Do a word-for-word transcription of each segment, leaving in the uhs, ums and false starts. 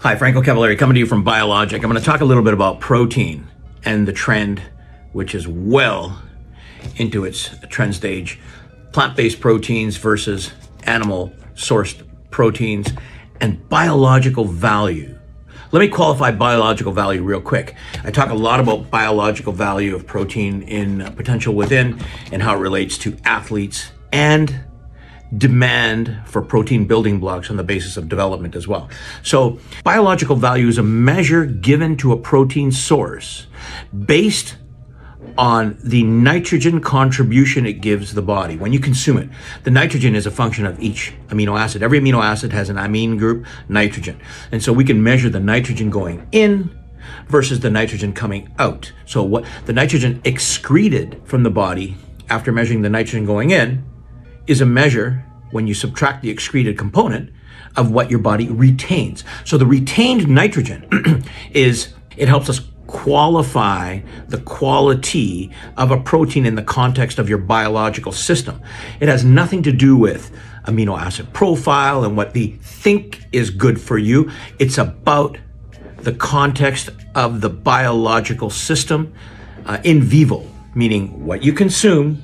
Hi, Franco Cavaleri coming to you from Biologic. I'm going to talk a little bit about protein and the trend, which is well into its trend stage. Plant-based proteins versus animal-sourced proteins and biological value. Let me qualify biological value real quick. I talk a lot about biological value of protein in potential within and how it relates to athletes and demand for protein building blocks on the basis of development as well. So biological value is a measure given to a protein source based on the nitrogen contribution it gives the body when you consume it. The nitrogen is a function of each amino acid. Every amino acid has an amine group, nitrogen. And so we can measure the nitrogen going in versus the nitrogen coming out. So what the nitrogen excreted from the body after measuring the nitrogen going in is a measure, when you subtract the excreted component, of what your body retains. So the retained nitrogen is, it helps us qualify the quality of a protein in the context of your biological system. It has nothing to do with amino acid profile and what we think is good for you. It's about the context of the biological system uh, in vivo, meaning what you consume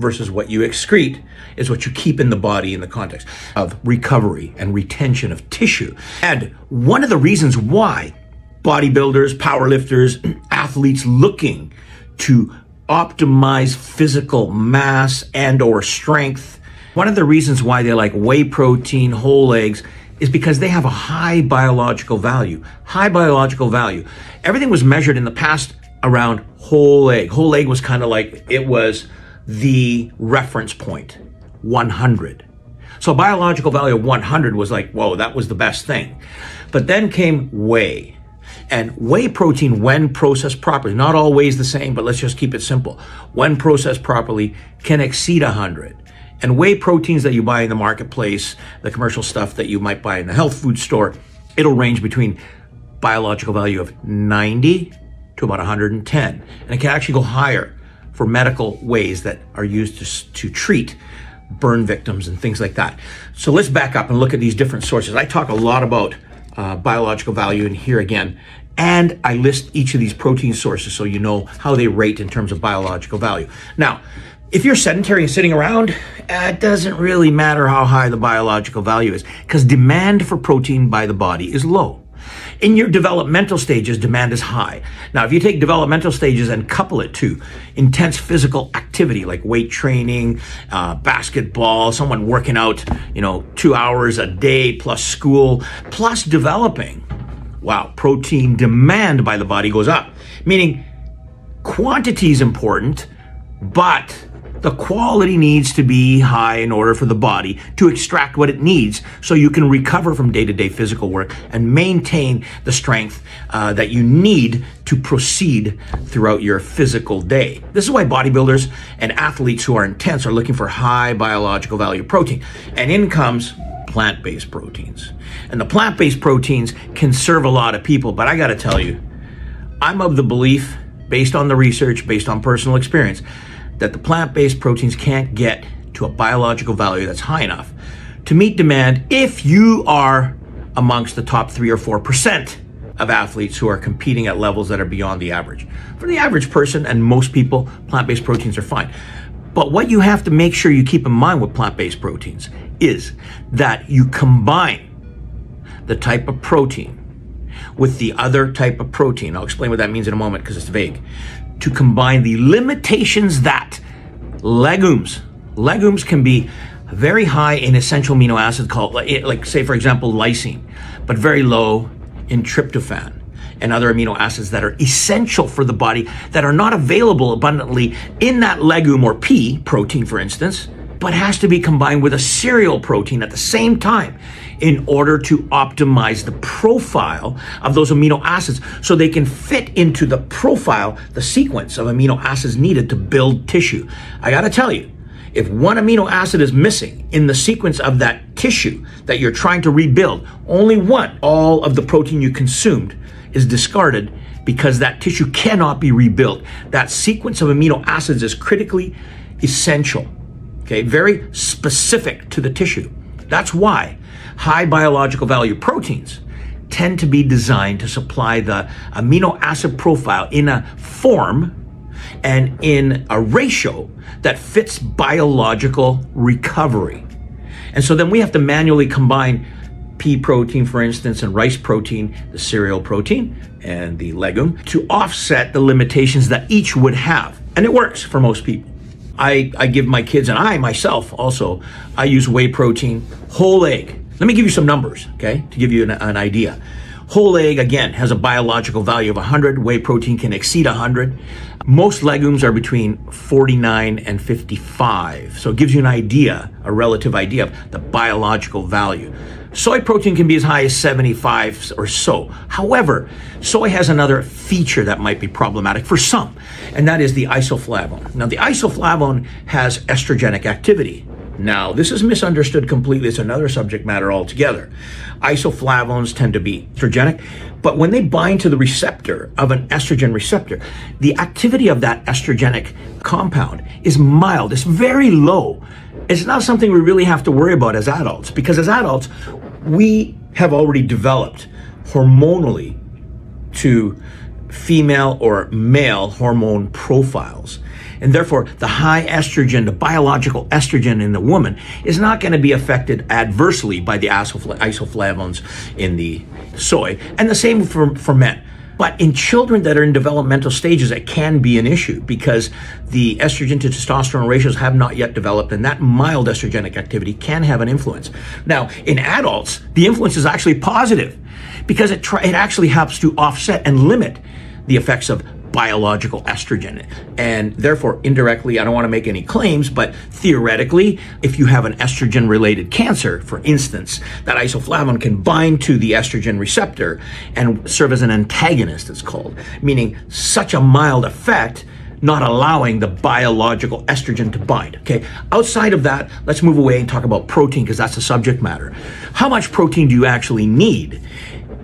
versus what you excrete is what you keep in the body in the context of recovery and retention of tissue. And one of the reasons why bodybuilders, powerlifters, athletes looking to optimize physical mass and or strength, one of the reasons why they like whey protein, whole eggs, is because they have a high biological value. High biological value. Everything was measured in the past around whole egg. Whole egg was kind of like, it was the reference point, one hundred. So biological value of one hundred was like, whoa, that was the best thing. But then came whey. And whey protein, when processed properly, not all whey's the same, but let's just keep it simple. When processed properly, can exceed one hundred. And whey proteins that you buy in the marketplace, the commercial stuff that you might buy in the health food store, it'll range between biological value of ninety to about one hundred ten. And it can actually go higher for medical ways that are used to, to treat burn victims and things like that. So let's back up and look at these different sources. I talk a lot about uh, biological value in here again, and I list each of these protein sources so you know how they rate in terms of biological value. Now, if you're sedentary and sitting around, uh, it doesn't really matter how high the biological value is because demand for protein by the body is low. In your developmental stages, demand is high. Now, if you take developmental stages and couple it to intense physical activity like weight training, uh, basketball, someone working out, you know, two hours a day plus school, plus developing, wow, protein demand by the body goes up. Meaning quantity is important, but the quality needs to be high in order for the body to extract what it needs so you can recover from day-to-day physical work and maintain the strength uh, that you need to proceed throughout your physical day. This is why bodybuilders and athletes who are intense are looking for high biological value protein. And in comes plant-based proteins. And the plant-based proteins can serve a lot of people, but I gotta tell you, I'm of the belief, based on the research, based on personal experience, that the plant-based proteins can't get to a biological value that's high enough to meet demand if you are amongst the top three or four percent of athletes who are competing at levels that are beyond the average. For the average person and most people, plant-based proteins are fine. But what you have to make sure you keep in mind with plant-based proteins is that you combine the type of protein with the other type of protein. I'll explain what that means in a moment because it's vague. To combine the limitations that legumes, legumes can be very high in essential amino acid called, like say for example, lysine, but very low in tryptophan and other amino acids that are essential for the body that are not available abundantly in that legume or pea protein, for instance, but has to be combined with a cereal protein at the same time in order to optimize the profile of those amino acids so they can fit into the profile, the sequence of amino acids needed to build tissue. I gotta tell you, if one amino acid is missing in the sequence of that tissue that you're trying to rebuild, only one, all of the protein you consumed is discarded because that tissue cannot be rebuilt. That sequence of amino acids is critically essential, okay? Very specific to the tissue. That's why high biological value proteins tend to be designed to supply the amino acid profile in a form and in a ratio that fits biological recovery. And so then we have to manually combine pea protein, for instance, and rice protein, the cereal protein, and the legume to offset the limitations that each would have. And it works for most people. I, I give my kids, and I myself also, I use whey protein, whole egg. Let me give you some numbers, okay, to give you an, an idea. Whole egg, again, has a biological value of one hundred. Whey protein can exceed one hundred. Most legumes are between forty-nine and fifty-five. So it gives you an idea, a relative idea of the biological value. Soy protein can be as high as seventy-five or so. However, soy has another feature that might be problematic for some, and that is the isoflavone. Now, the isoflavone has estrogenic activity. Now, this is misunderstood completely. It's another subject matter altogether. Isoflavones tend to be estrogenic, but when they bind to the receptor of an estrogen receptor, the activity of that estrogenic compound is mild. It's very low. It's not something we really have to worry about as adults, because as adults, we have already developed hormonally to female or male hormone profiles. And therefore, the high estrogen, the biological estrogen in the woman is not going to be affected adversely by the isoflavones in the soy. And the same for, for men. But in children that are in developmental stages, it can be an issue because the estrogen to testosterone ratios have not yet developed, and that mild estrogenic activity can have an influence. Now, in adults, the influence is actually positive because it, try, it actually helps to offset and limit the effects of biological estrogen, and therefore indirectly, I don't want to make any claims, but theoretically, if you have an estrogen related cancer, for instance, that isoflavone can bind to the estrogen receptor and serve as an antagonist, it's called, meaning such a mild effect, not allowing the biological estrogen to bind. Okay, outside of that, let's move away and talk about protein, because that's the subject matter. How much protein do you actually need?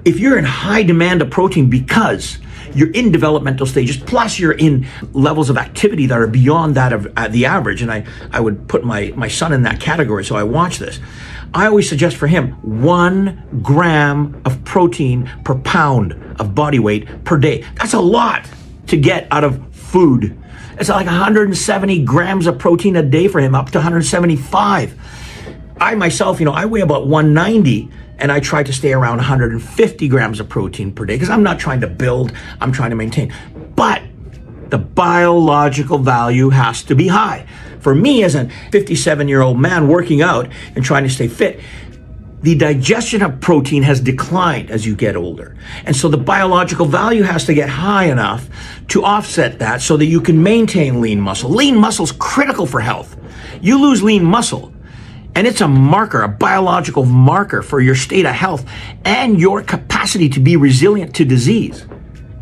If you're in high demand of protein because you're in developmental stages, plus you're in levels of activity that are beyond that of uh, the average, and I, I would put my, my son in that category, so I watch this. I always suggest for him one gram of protein per pound of body weight per day. That's a lot to get out of food. It's like one hundred seventy grams of protein a day for him, up to one hundred seventy-five. I myself, you know, I weigh about one ninety. And I try to stay around one hundred fifty grams of protein per day because I'm not trying to build, I'm trying to maintain. But the biological value has to be high. For me, as a fifty-seven-year-old man working out and trying to stay fit, the digestion of protein has declined as you get older. And so the biological value has to get high enough to offset that so that you can maintain lean muscle. Lean muscle is critical for health. You lose lean muscle, and it's a marker, a biological marker for your state of health and your capacity to be resilient to disease.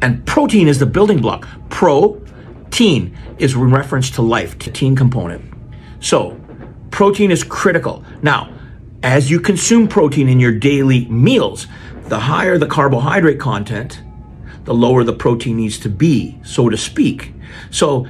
And protein is the building block. Pro-teen is in reference to life, to teen component. So protein is critical. Now, as you consume protein in your daily meals, the higher the carbohydrate content, the lower the protein needs to be, so to speak. So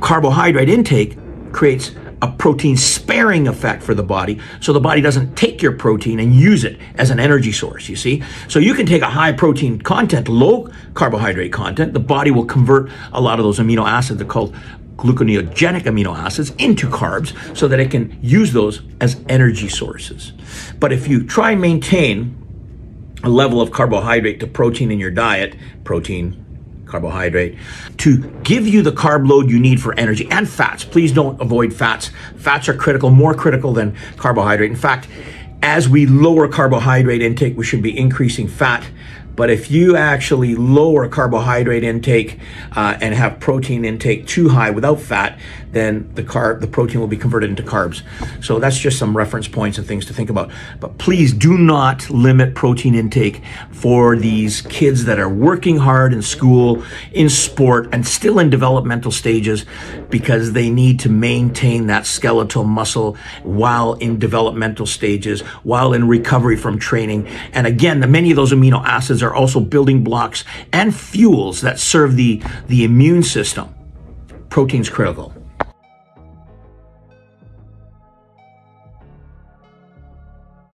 carbohydrate intake creates a protein sparing effect for the body, so the body doesn't take your protein and use it as an energy source, you see? So you can take a high protein content, low carbohydrate content, the body will convert a lot of those amino acids, they're called gluconeogenic amino acids, into carbs so that it can use those as energy sources. But if you try and maintain a level of carbohydrate to protein in your diet, protein, carbohydrate, to give you the carb load you need for energy, and fats. Please don't avoid fats. Fats are critical, more critical than carbohydrate. In fact, as we lower carbohydrate intake, we should be increasing fat. But if you actually lower carbohydrate intake uh, and have protein intake too high without fat, then the carb, the protein will be converted into carbs. So that's just some reference points and things to think about. But please do not limit protein intake for these kids that are working hard in school, in sport, and still in developmental stages, because they need to maintain that skeletal muscle while in developmental stages, while in recovery from training. And again, the, many of those amino acids are are also building blocks and fuels that serve the, the immune system. Protein's critical.